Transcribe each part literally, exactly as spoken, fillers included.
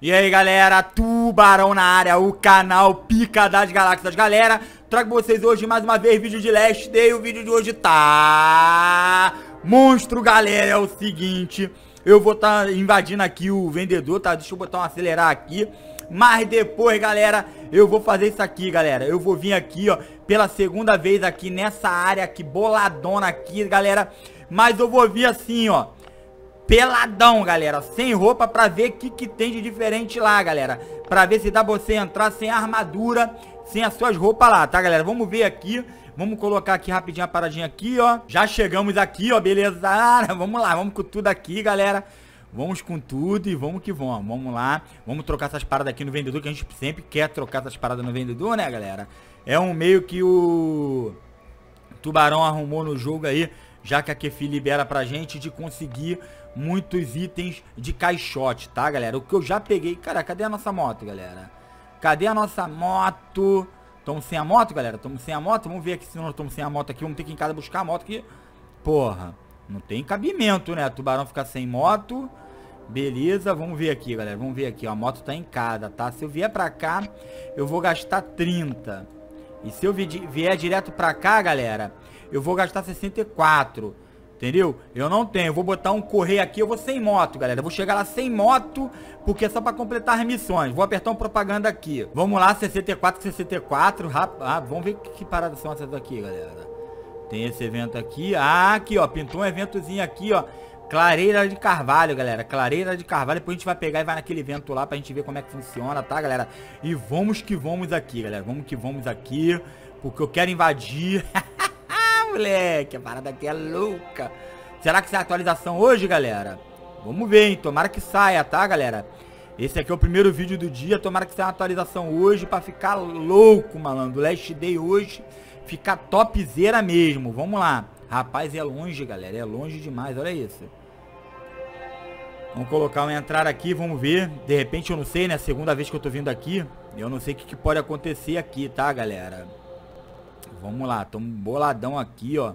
E aí galera, Tubarão na área, o canal Pica das Galáxias. Galera, trago pra vocês hoje mais uma vez vídeo de Last Day. O vídeo de hoje tá monstro, galera. É o seguinte, eu vou tá invadindo aqui o vendedor, tá? Deixa eu botar um acelerar aqui. Mas depois, galera, eu vou fazer isso aqui, galera. Eu vou vir aqui, ó, pela segunda vez aqui nessa área aqui, boladona aqui, galera. Mas eu vou vir assim, ó, peladão, galera, sem roupa, pra ver o que que tem de diferente lá, galera. Pra ver se dá você entrar sem armadura, sem as suas roupas lá, tá, galera? Vamos ver aqui, vamos colocar aqui rapidinho a paradinha aqui, ó. Já chegamos aqui, ó, beleza? Vamos lá, vamos com tudo aqui, galera. Vamos com tudo e vamos que vamos. Vamos lá, vamos trocar essas paradas aqui no vendedor, que a gente sempre quer trocar essas paradas no vendedor, né, galera? É um meio que o Tubarão arrumou no jogo aí, já que a Kefi libera pra gente de conseguir muitos itens de caixote, tá, galera? O que eu já peguei... Cara, cadê a nossa moto, galera? Cadê a nossa moto? Estamos sem a moto, galera? Estamos sem a moto? Vamos ver aqui se nós estamos sem a moto aqui. Vamos ter que ir em casa buscar a moto aqui. Porra, não tem cabimento, né? Tubarão ficar sem moto. Beleza, vamos ver aqui, galera. Vamos ver aqui, ó. A moto tá em casa, tá? Se eu vier pra cá, eu vou gastar trinta. E se eu vier direto pra cá, galera, eu vou gastar sessenta e quatro. Entendeu? Eu não tenho, eu vou botar um correio aqui, eu vou sem moto, galera. Eu vou chegar lá sem moto, porque é só pra completar as missões. Vou apertar um propaganda aqui. Vamos lá, sessenta e quatro, sessenta e quatro. Ah, vamos ver que paradas são essas aqui, galera. Tem esse evento aqui. Ah, aqui, ó, pintou um eventozinho aqui, ó. Clareira de Carvalho, galera. Clareira de Carvalho, depois a gente vai pegar e vai naquele evento lá pra gente ver como é que funciona, tá, galera? E vamos que vamos aqui, galera. Vamos que vamos aqui, porque eu quero invadir... Moleque, a parada aqui é louca. Será que sai a atualização hoje, galera? Vamos ver, hein? Tomara que saia, tá, galera? Esse aqui é o primeiro vídeo do dia. Tomara que saia uma atualização hoje pra ficar louco, malandro. Last Day hoje ficar topzera mesmo. Vamos lá. Rapaz, é longe, galera. É longe demais, olha isso. Vamos colocar um entrar aqui, vamos ver. De repente, eu não sei, né? Segunda vez que eu tô vindo aqui, eu não sei o que que pode acontecer aqui, tá, galera? Vamos lá, tamo boladão aqui, ó.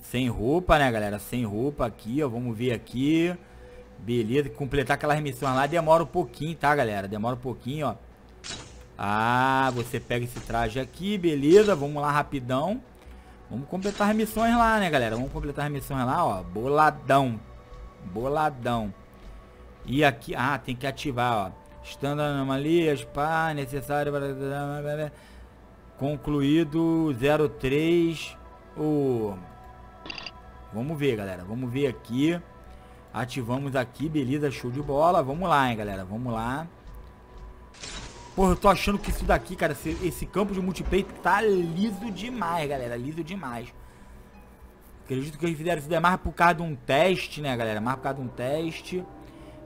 Sem roupa, né, galera? Sem roupa aqui, ó. Vamos ver aqui. Beleza, completar aquelas missões lá demora um pouquinho, tá, galera? Demora um pouquinho, ó. Ah, você pega esse traje aqui, beleza. Vamos lá, rapidão. Vamos completar as missões lá, né, galera? Vamos completar as missões lá, ó. Boladão. Boladão. E aqui... Ah, tem que ativar, ó. Standard anomalias, pá, necessário... Concluído zero três. O... Vamos ver, galera. Vamos ver aqui. Ativamos aqui, beleza. Show de bola. Vamos lá, hein, galera. Vamos lá. Porra, eu tô achando que isso daqui, cara, esse, esse campo de multiplayer tá liso demais, galera. Liso demais. Acredito que eles fizeram isso daí mais por causa de um teste, né, galera? Mais por causa de um teste.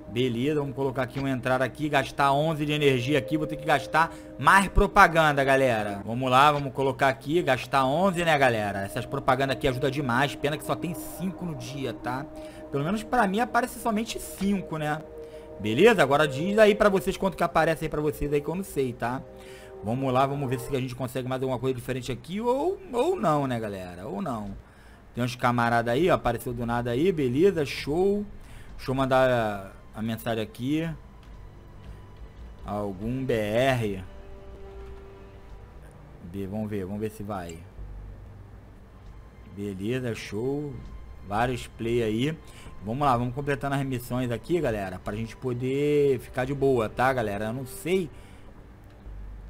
Beleza, vamos colocar aqui um entrar aqui, gastar onze de energia aqui, vou ter que gastar mais propaganda, galera. Vamos lá, vamos colocar aqui, gastar onze, né, galera? Essas propagandas aqui ajudam demais, pena que só tem cinco no dia, tá? Pelo menos pra mim aparece somente cinco, né? Beleza? Agora diz aí pra vocês quanto que aparece aí pra vocês aí que eu não sei, tá? Vamos lá, vamos ver se a gente consegue mais alguma coisa diferente aqui ou, ou não, né, galera? Ou não. Tem uns camaradas aí, ó, apareceu do nada aí, beleza, show. Deixa eu mandar... a mensagem aqui. Algum B R. Vamos ver, vamos ver se vai. Beleza, show. Vários play aí. Vamos lá, vamos completando as missões aqui, galera, pra gente poder ficar de boa, tá, galera? Eu não sei.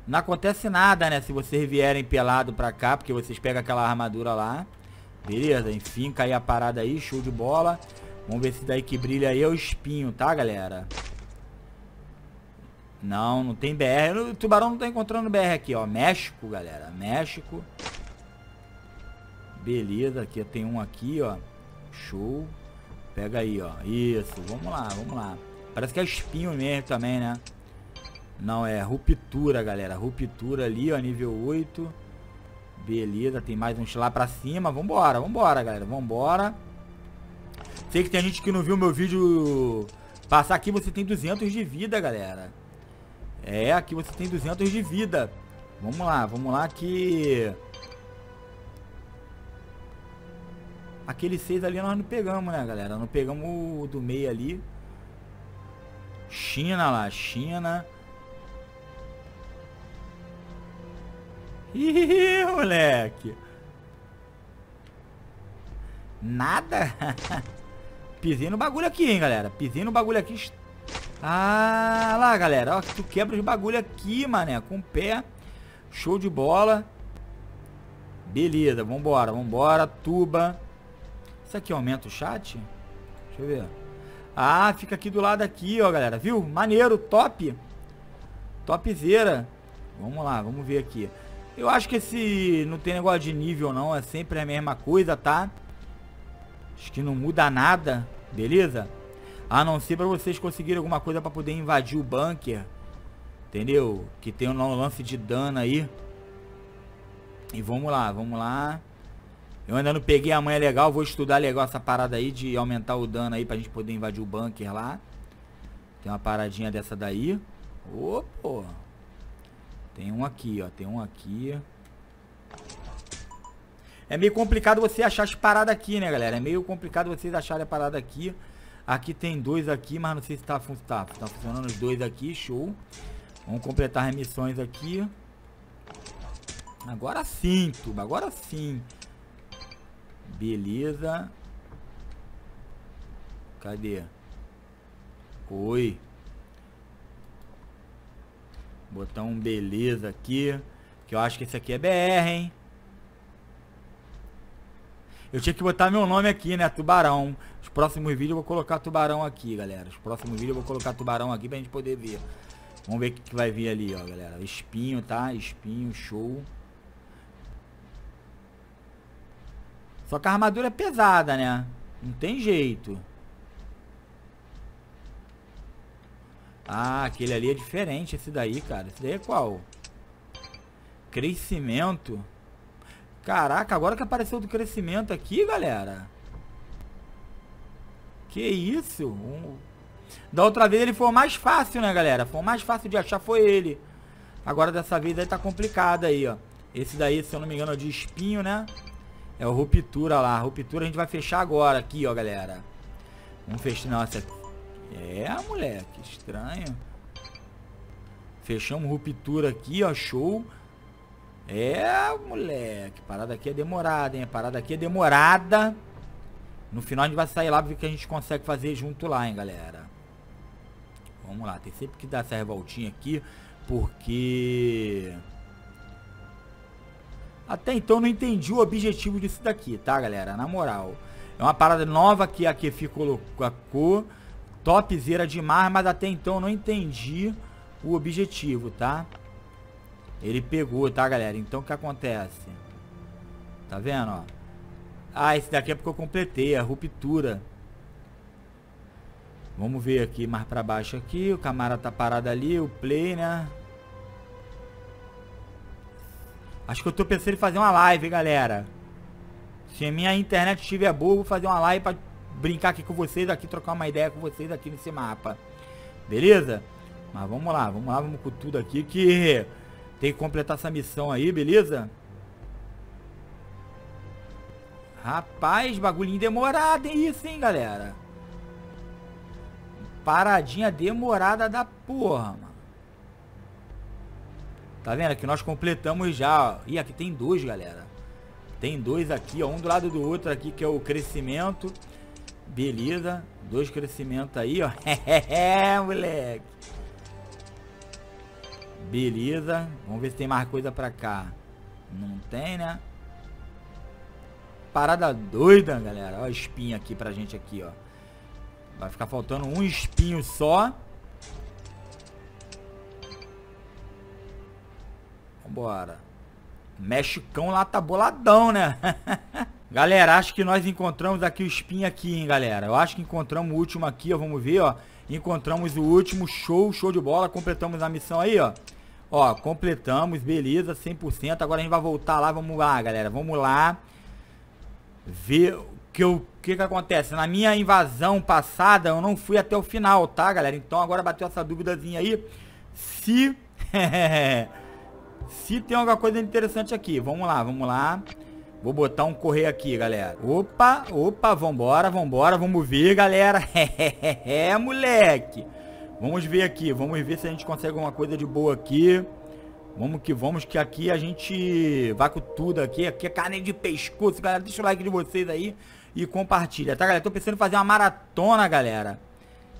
Não acontece nada, né, se vocês vierem pelado pra cá, porque vocês pegam aquela armadura lá. Beleza, enfim, caiu a parada aí, show de bola. Vamos ver se daí que brilha aí é o espinho, tá, galera? Não, não tem B R. O Tubarão não tá encontrando B R aqui, ó. México, galera. México. Beleza, aqui tem um aqui, ó. Show. Pega aí, ó. Isso, vamos lá, vamos lá. Parece que é espinho mesmo também, né? Não, é ruptura, galera. Ruptura ali, ó, nível oito. Beleza, tem mais uns lá pra cima. Vambora, vambora, galera. Vambora. Sei que tem gente que não viu meu vídeo passar aqui, você tem duzentos de vida, galera. É, aqui você tem duzentos de vida. Vamos lá, vamos lá que... Aquele seis ali nós não pegamos, né, galera? Não pegamos o do meio ali. China lá, China. Ih, moleque. Nada. Pisei no bagulho aqui, hein, galera. Pisei no bagulho aqui. Ah, lá, galera. Ó, tu quebra os bagulho aqui, mané. Com o pé. Show de bola. Beleza, vambora, vambora. Tuba. Isso aqui aumenta o chat? Deixa eu ver. Ah, fica aqui do lado aqui, ó, galera. Viu? Maneiro, top. Topzera. Vamos lá, vamos ver aqui. Eu acho que esse não tem negócio de nível não, é sempre a mesma coisa, tá? Acho que não muda nada, beleza? A não ser pra vocês conseguirem alguma coisa pra poder invadir o bunker, entendeu? Que tem um lance de dano aí. E vamos lá, vamos lá. Eu ainda não peguei a manha legal, vou estudar legal essa parada aí de aumentar o dano aí pra gente poder invadir o bunker lá. Tem uma paradinha dessa daí. Ô, pô. Tem um aqui, ó. Tem um aqui. É meio complicado você achar as paradas aqui, né, galera? É meio complicado vocês acharem a parada aqui. Aqui tem dois aqui, mas não sei se tá, tá, tá funcionando os dois aqui. Show. Vamos completar as missões aqui. Agora sim, tuba. Agora sim. Beleza. Cadê? Oi. Botar um beleza aqui. Que eu acho que esse aqui é B R, hein? Eu tinha que botar meu nome aqui, né? Tubarão. Os próximos vídeos eu vou colocar tubarão aqui, galera. Os próximos vídeos eu vou colocar tubarão aqui pra gente poder ver. Vamos ver o que, que vai vir ali, ó, galera. Espinho, tá? Espinho, show. Só que a armadura é pesada, né? Não tem jeito. Ah, aquele ali é diferente, esse daí, cara. Esse daí é qual? Crescimento. Caraca, agora que apareceu do crescimento aqui, galera. Que isso? Um... Da outra vez ele foi o mais fácil, né, galera? Foi o mais fácil de achar, foi ele. Agora dessa vez aí tá complicado aí, ó. Esse daí, se eu não me engano, é de espinho, né? É o ruptura lá. A ruptura a gente vai fechar agora aqui, ó, galera. Vamos fechar... Nossa, aqui. É, moleque, estranho. Fechamos ruptura aqui, ó, show. É, moleque, parada aqui é demorada, hein, parada aqui é demorada. No final a gente vai sair lá pra ver o que a gente consegue fazer junto lá, hein, galera. Vamos lá, tem sempre que dar essa revoltinha aqui, porque... Até então eu não entendi o objetivo disso daqui, tá, galera, na moral. É uma parada nova que a Kefi colocou a cor. Topzera demais, mas até então eu não entendi o objetivo, tá? Ele pegou, tá, galera? Então o que acontece? Tá vendo, ó? Ah, esse daqui é porque eu completei, a ruptura. Vamos ver aqui, mais pra baixo aqui. O camarada tá parado ali, o play, né? Acho que eu tô pensando em fazer uma live, hein, galera? Se a minha internet estiver boa, eu vou fazer uma live pra... brincar aqui com vocês aqui, trocar uma ideia com vocês aqui nesse mapa, beleza? Mas vamos lá, vamos lá, vamos com tudo aqui que tem que completar essa missão aí, beleza? Rapaz, bagulhinho demorado, hein, isso, hein, galera? Paradinha demorada da porra, mano. Tá vendo? Aqui nós completamos já, ó. Ih, aqui tem dois, galera. Tem dois aqui, ó, um do lado do outro aqui, que é o crescimento. Beleza, dois crescimentos aí, ó. É, moleque. Beleza, vamos ver se tem mais coisa pra cá. Não tem, né? Parada doida, galera. Ó, espinho aqui pra gente aqui, ó. Vai ficar faltando um espinho só. Vambora. Mexicão lá tá boladão, né? Galera, acho que nós encontramos aqui o espinho aqui, hein, galera. Eu acho que encontramos o último aqui, ó. Vamos ver, ó. Encontramos o último. Show, show de bola. Completamos a missão aí, ó. Ó, completamos. Beleza, cem por cento. Agora a gente vai voltar lá. Vamos lá, galera. Vamos lá. Ver o que, eu, que, que acontece. Na minha invasão passada, eu não fui até o final, tá, galera? Então agora bateu essa duvidazinha aí. Se... Se tem alguma coisa interessante aqui. Vamos lá, vamos lá. Vou botar um correr aqui, galera. Opa, opa, vambora, vambora. Vamos ver, galera. É, moleque. Vamos ver aqui, vamos ver se a gente consegue alguma coisa de boa aqui. Vamos que vamos, que aqui a gente vai com tudo aqui. Aqui é carne de pescoço, galera. Deixa o like de vocês aí e compartilha, tá, galera? Tô pensando em fazer uma maratona, galera.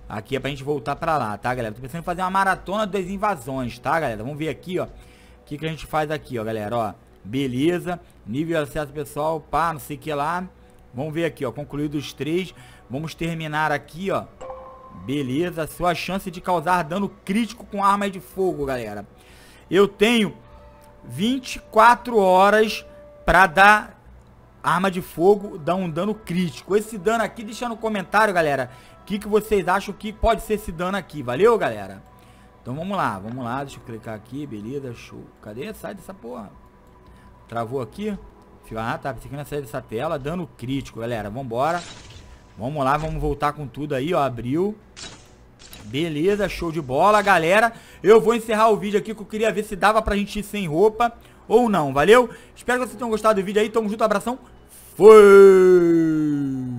Aqui é pra gente voltar pra lá, tá, galera? Tô pensando em fazer uma maratona das invasões, tá, galera? Vamos ver aqui, ó. O que que a gente faz aqui, ó, galera, ó. Beleza. Nível de acesso pessoal, pá, não sei o que lá. Vamos ver aqui, ó. Concluídos os três. Vamos terminar aqui, ó. Beleza. Sua chance de causar dano crítico com armas de fogo, galera. Eu tenho vinte e quatro horas pra dar arma de fogo, dar um dano crítico. Esse dano aqui, deixa no comentário, galera, o que que vocês acham que pode ser esse dano aqui, valeu, galera? Então vamos lá, vamos lá, deixa eu clicar aqui, beleza, show. Cadê? Sai dessa porra. Travou aqui? Ah, tá, pensei que não sair dessa tela. Dano crítico, galera, vambora. Vamos lá, vamos voltar com tudo aí, ó, abriu. Beleza, show de bola, galera. Eu vou encerrar o vídeo aqui, que eu queria ver se dava pra gente ir sem roupa ou não, valeu? Espero que vocês tenham gostado do vídeo aí. Tamo junto, abração. Fui!